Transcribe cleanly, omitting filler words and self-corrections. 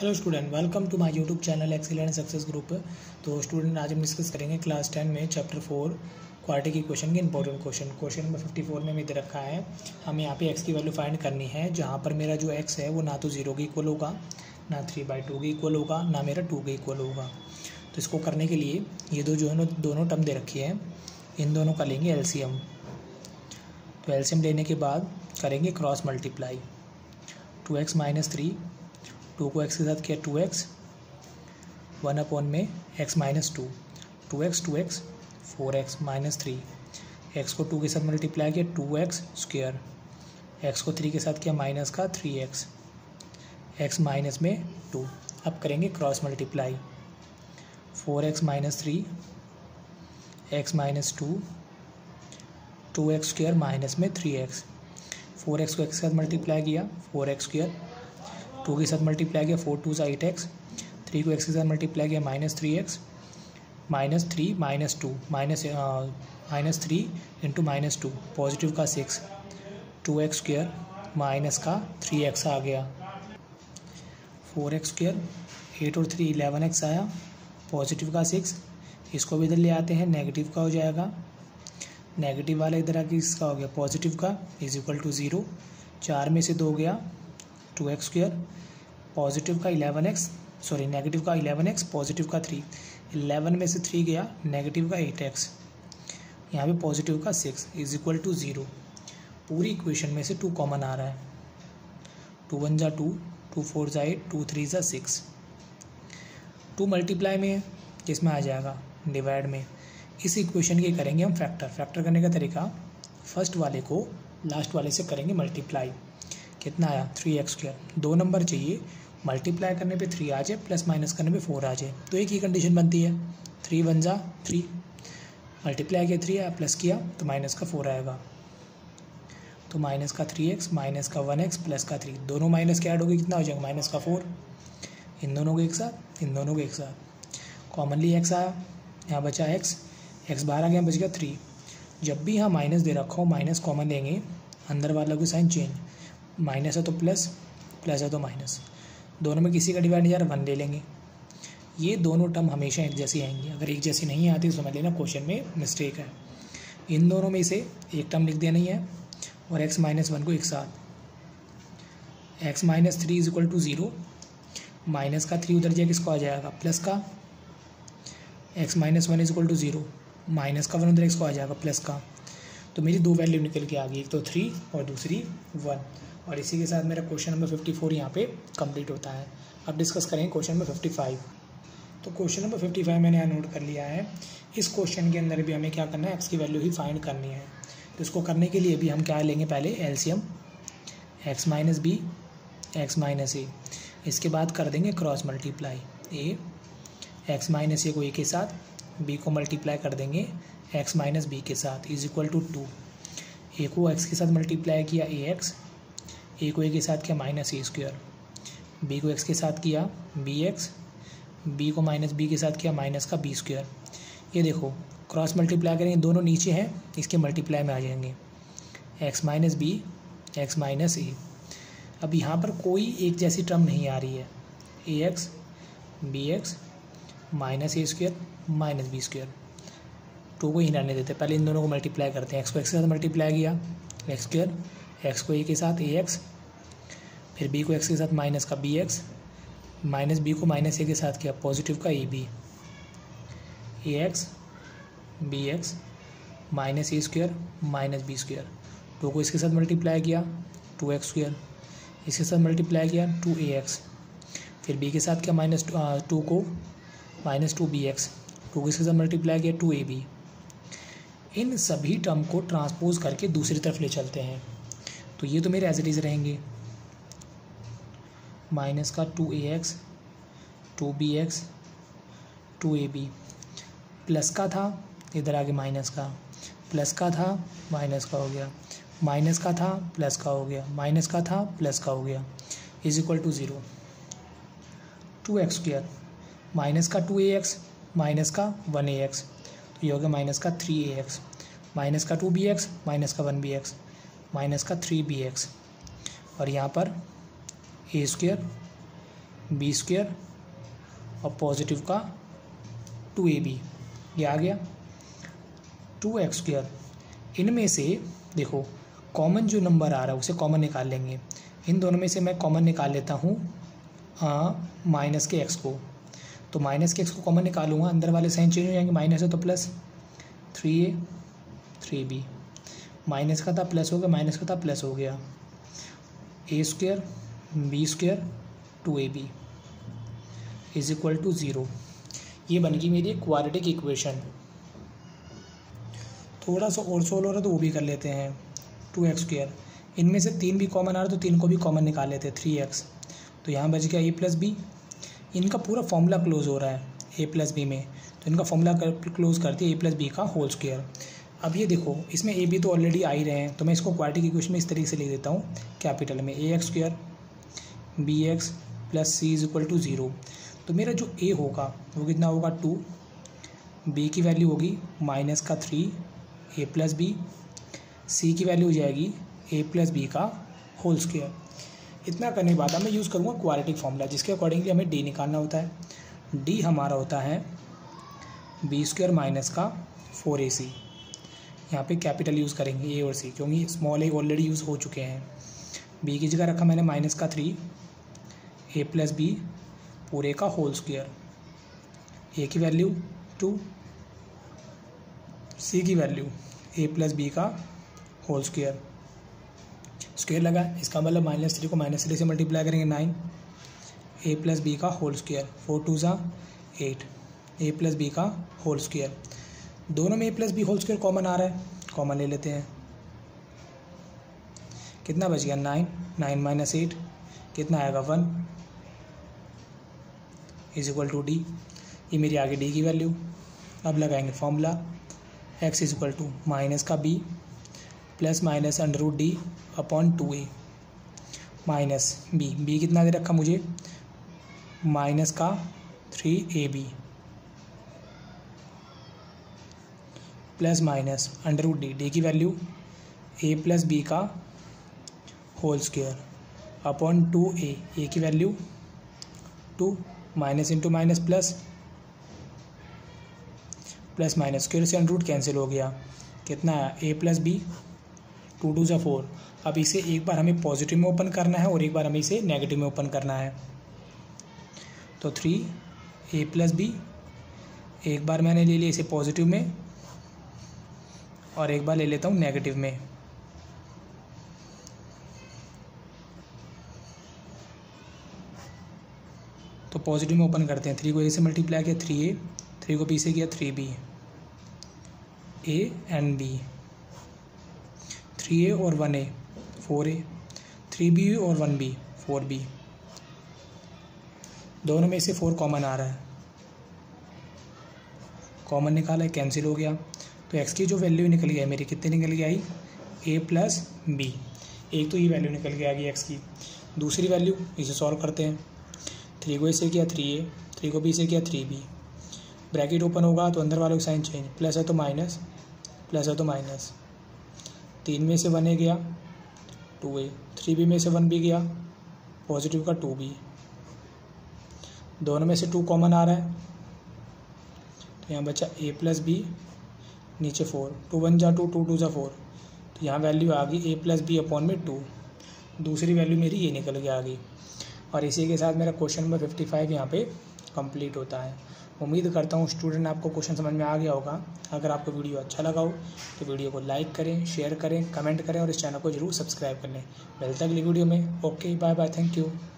Hello student, welcome to my YouTube channel excellent success group. तो student, आज हम discuss करेंगे क्लास 10 में चैप्टर 4 क्वाड्रेटिक इक्वेशन के इंपॉर्टेंट क्वेश्चन। क्वेश्चन नंबर 54 में भी दे रखा है, हमें यहाँ पे एक्स की वैल्यू फाइंड करनी है जहाँ पर मेरा जो एक्स है वो ना तो 0 के इक्वल होगा, ना 3/2 के इक्वल होगा, ना मेरा 2 के इक्वल होगा। तो इसको करने के लिए ये दोनों टर्म दे रखी है, इन दोनों का लेंगे एलसीएम। तो एलसीएम लेने के बाद करेंगे क्रॉस मल्टीप्लाई। 2x - 3, 2 को x के साथ किया 2x, 1/4 में x - 2, 2x 4x -3, x को 2 के साथ मल्टीप्लाई किया 2x², x को 3 के साथ किया माइनस का 3x, x माइनस में 2। अब करेंगे cross multiply. 4x - 3, x -2, 2x² minus में 3x, 4x को x के साथ मल्टीप्लाई किया 4x², 2 के साथ मल्टीप्लाई किया 4×2 8x, 3 को x के साथ मल्टीप्लाई किया -3x, -3 -2 -3 × -2 पॉजिटिव का 6, 2x² माइनस का 3x आ गया, 4x² 8 और 3 11x आया, पॉजिटिव का 6। इसको भी इधर ले आते हैं, नेगेटिव का हो जाएगा, नेगेटिव वाला इधर आके इसका हो गया पॉजिटिव का, =0। 4 में से 2 गया 2x², पॉजिटिव का 11x, सॉरी नेगेटिव का 11x, पॉजिटिव का 3, 11 में से 3 गया, नेगेटिव का 8x, यहाँ पे पॉजिटिव का 6 =0। पूरी इक्वेशन में से 2 कॉमन आ रहा है, 2 1 जा 2, 2 4 जा 8, 2 3 जा 6। 2 मल्टीप्लाई में किसमें आ जाएगा, डिवाइड में। इस इक्वेशन के करेंगे हम फैक्टर। फैक्टर करने का तरीका, फर्स्ट वाले को लास्ट वाले से करेंगे मल्टीप्लाई। कितना आया, 3x²। 2 नंबर चाहिए, मल्टीप्लाई करने पे 3 आ जाए, प्लस माइनस करने पे 4 आ जाए, तो एक ही कंडीशन बनती है 3 1 जा 3, मल्टीप्लाई किया 3 आया, प्लस किया तो माइनस का 4 आएगा, तो माइनस का 3x, माइनस का 1x, प्लस का 3, दोनों माइनस के ऐड हो गए, कितना हो जाएगा माइनस का 4। इन दोनों को एक साथ, इन दोनों को एक साथ, कॉमनली x आया, यहाँ बचा x, x बाहर आ गया, बच गया 3। जब भी यहाँ माइनस दे रखा हो, माइनस कॉमन लेंगे, अंदर वालों की साइन चेंज, माइनस है तो प्लस, प्लस है तो माइनस, दोनों में किसी का डिवाइड नहीं जा रहा, 1 ले लेंगे। ये दोनों टर्म हमेशा एक जैसी आएंगी, अगर एक जैसी नहीं आती तो समझ लेना क्वेश्चन में मिस्टेक है। इन दोनों में से एक टर्म लिख देनी है और x - 1 को एक साथ, x - 3 =0, माइनस का 3 उधर जाए, किसको आ जाएगा प्लस का, x - 1 =0, माइनस का 1 उधर, इसको आ जाएगा प्लस का। तो मेरी 2 वैल्यू निकल के आ गई, एक तो 3 और दूसरी 1। और इसी के साथ मेरा क्वेश्चन नंबर 54 यहाँ पे कंप्लीट होता है। अब डिस्कस करेंगे क्वेश्चन नंबर 55। तो क्वेश्चन नंबर 55 मैंने यहाँ नोट कर लिया है। इस क्वेश्चन के अंदर भी हमें क्या करना है, एक्स की वैल्यू ही फाइंड करनी है। तो इसको करने के लिए भी हम क्या लेंगे, पहले LCM, x - b, x - a, इसके बाद कर देंगे cross multiply. A x - a को a के साथ, b को मल्टीप्लाई कर देंगे x - b के साथ =2। a को x के साथ मल्टीप्लाई किया ax, a को a के साथ किया -a², b को x के साथ किया bx, b को -b के साथ किया माइनस का b²। ये देखो क्रॉस मल्टीप्लाई करेंगे, दोनों नीचे हैं, इसके मल्टीप्लाई में आ जाएंगे, x - b, x - a। अब यहाँ पर कोई एक जैसी टर्म नहीं आ रही है, ax, bx, -a² -b²। 2 को ही रहने देते, पहले इन दोनों को मल्टीप्लाई करते हैं। x को x के साथ मल्टीप्लाई किया x², x को a के साथ ax, फिर b को x के साथ माइनस का bx, -b को -a के साथ किया पॉजिटिव का ab, ax, bx, -a² -b²। 2 को इसके साथ मल्टीप्लाई किया 2x², इसके साथ मल्टीप्लाई किया 2ax, फिर b के साथ किया -2 को -2bx, 2 को इसके साथ मल्टीप्लाई किया 2ab। इन सभी टर्म को ट्रांसपोज करके दूसरी तरफ ले चलते हैं, तो ये तो मेरे एज इट इज रहेंगे, माइनस का 2ax, 2bx, 2ab, प्लस का था इधर आगे माइनस का, प्लस का था माइनस का हो गया, माइनस का था प्लस का हो गया, माइनस का था प्लस का हो गया =0। 2x² माइनस का 2ax, माइनस का 1ax, तो ये हो गया माइनस का 3ax, माइनस का 2bx, माइनस का 1bx, माइनस का 3bx, और यहाँ पर a स्क्वायर बी स्क्वेयर और पॉजिटिव का 2ab, ये आ गया 2x स्क्वेयर। इनमें से देखो कॉमन जो नंबर आ रहा है उसे कॉमन निकाल लेंगे। इन दोनों में से मैं कॉमन निकाल लेता हूँ माइनस के x को, तो माइनस के x को कॉमन निकालूंगा, अंदर वाले साइन चेंज हो जाएंगे, माइनस है तो प्लस 3a 3b, माइनस का था प्लस हो गया, माइनस का था प्लस हो गया, a square b square 2ab is equal to 0। ये बन गई मेरी क्वाड्रेटिक इक्वेशन। थोड़ा सा और सोल्व हो रहा है तो वो भी कर लेते हैं, 2x स्क्वेयर, इनमें से 3 भी कॉमन आ रहा तो 3 को भी कॉमन निकाल लेते हैं, 3x, तो यहाँ बच गया ए प्लस बी। इनका पूरा फॉर्मूला क्लोज हो रहा है ए प्लस बी में, तो इनका फॉर्मूला क्लोज करते हैं ए प्लस बी का होल स्क्वायर। अब ये देखो इसमें ए बी तो ऑलरेडी आ ही रहे हैं, तो मैं इसको क्वाड्रेटिक इक्वेशन में इस तरीके से लिख देता हूँ कैपिटल में, ए x square b x plus C is equal to 0। तो मेरा जो ए होगा वो कितना होगा 2, बी की वैल्यू होगी माइनस का 3 ए प्लस बी, सी की वैल्यू हो जाएगी ए प्लस बी का होल स्क्वायर। इतना करने के बाद मैं यूज़ करूँगा क्वाड्रेटिक फॉर्मूला, जिसके अकॉर्डिंगली हमें डी निकालना होता है। डी हमारा होता है बी स्क्वायर माइनस का 4ac, यहाँ पे कैपिटल यूज़ करेंगे ए और सी क्योंकि स्मॉल ए ऑलरेडी यूज़ हो चुके हैं। बी की जगह रखा मैंने माइनस का 3 ए प्लस बी पूरे का होल स्क्वायर, ए की वैल्यू 2, सी की वैल्यू ए प्लस बी का होल स्क्वायर। स्क्वायर लगा, इसका मतलब माइनस 3 को माइनस 3 से मल्टीप्लाई करेंगे 9, ए प्लस बी का होल स्क्वायर, 4 2 सा 8 ए प्लस बी का होल स्क्वायर। दोनों में ए plus B whole square common आ रहा है, कॉमन ले लेते हैं, कितना बच गया 9 9 माइनस 8 कितना आएगा 1 इज इक्वल टू डी। ये मेरी आगे डी की वैल्यू। अब लगाएंगे formula x is equal to minus का b plus minus under root D upon 2a minus b, b कितना दे रखा मुझे माइनस का 3ab plus minus under root D, D की वैल्यू a प्लस बी का whole square upon 2a, a की value 2, minus into minus plus plus minus square से under root cancel हो गया, कितना आया ए प्लस बी 2 2 सा 4। अब इसे एक बार हमें पॉजिटिव में ओपन करना है और एक बार हमें इसे नेगेटिव में ओपन करना है, तो 3 ए प्लस बी एक बार मैंने ले लिया इसे पॉजिटिव में और एक बार ले लेता हूँ नेगेटिव में, तो पॉजिटिव में ओपन करते हैं। 3 को ए से मल्टीप्लाई किया 3a, 3 को बी से किया 3b, a and b, 3a और 1a 4a, 3b और 1b 4b, दोनों में से 4 कॉमन आ रहा है, कॉमन निकाला है कैंसिल हो गया, तो x की जो वैल्यू निकल गई मेरी कितनी निकल गई आई a प्लस b। एक तो ये वैल्यू निकल गई आगे x की, दूसरी वैल्यू इसे सॉल्व करते हैं। 3 को ए से किया 3a, 3 को बी से किया 3b, ब्रैकेट ओपन होगा तो अंदर वालों का साइन चेंज, प्लस है तो माइनस, प्लस है तो माइनस, 3 में से 1a गया 2a, 3b में से 1b गया पॉजिटिव का 2b, दोनों में से 2 कॉमन आ रहा है, तो यहाँ बचा a प्लस बी नीचे 4, 2 1 जा 2 2 2 जा 4, तो यहाँ वैल्यू आ गई a प्लस बी अपॉन में 2, दूसरी वैल्यू मेरी ये निकल के आ गई। और इसी के साथ मेरा क्वेश्चन नंबर 55 यहाँ पे कंप्लीट होता है। उम्मीद करता हूँ स्टूडेंट आपको क्वेश्चन समझ में आ गया होगा। अगर आपको वीडियो अच्छा लगा हो तो वीडियो को लाइक करें, शेयर करें, कमेंट करें और इस चैनल को जरूर सब्सक्राइब कर लें। मिलते हैं अगली वीडियो में। Okay, bye bye, thank you.